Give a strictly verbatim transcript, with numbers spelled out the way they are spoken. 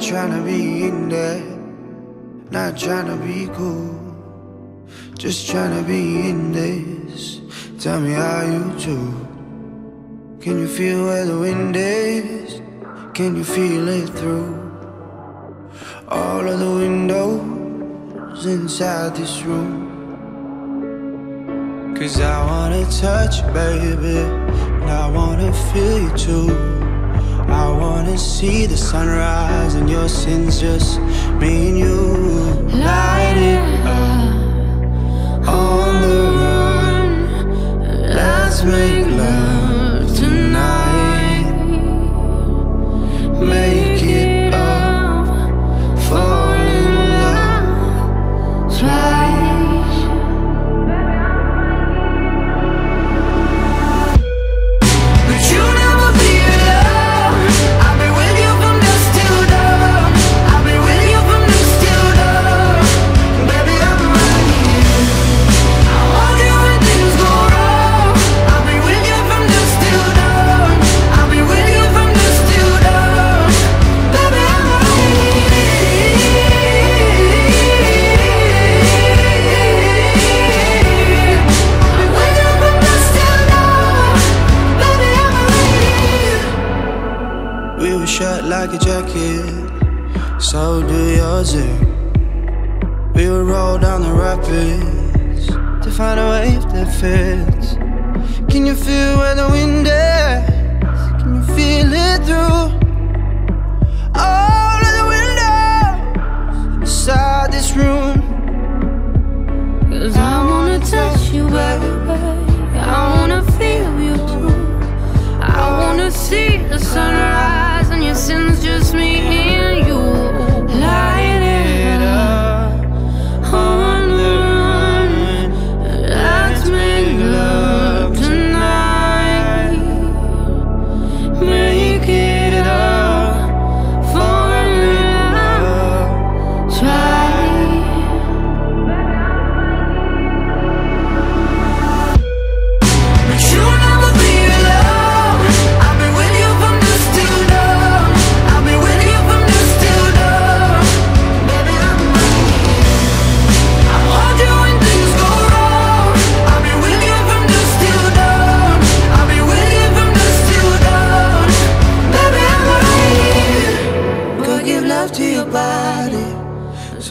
Not tryna be in there, not tryna be cool, just tryna be in this. Tell me how you do. Can you feel where the wind is? Can you feel it through all of the windows inside this room? Cause I wanna touch you, baby, and I wanna feel you too. I wanna see the sunrise and your sins, just me and you. Light it up, on the run. Let's make love tonight. Make it up, fall in love twice. But you never be like a jacket, so do yours. We would roll down the rapids to find a wave that fits. Can you feel where the wind is? Can you feel it through all of the windows inside this room? Cause I wanna touch you, baby. I wanna feel you too. I wanna see the sunrise. Your sins, just me and you. Light it up, on the run. Let's make love tonight. Make it up, fall in love twice. But you never be alone. I've been with you from the start. It's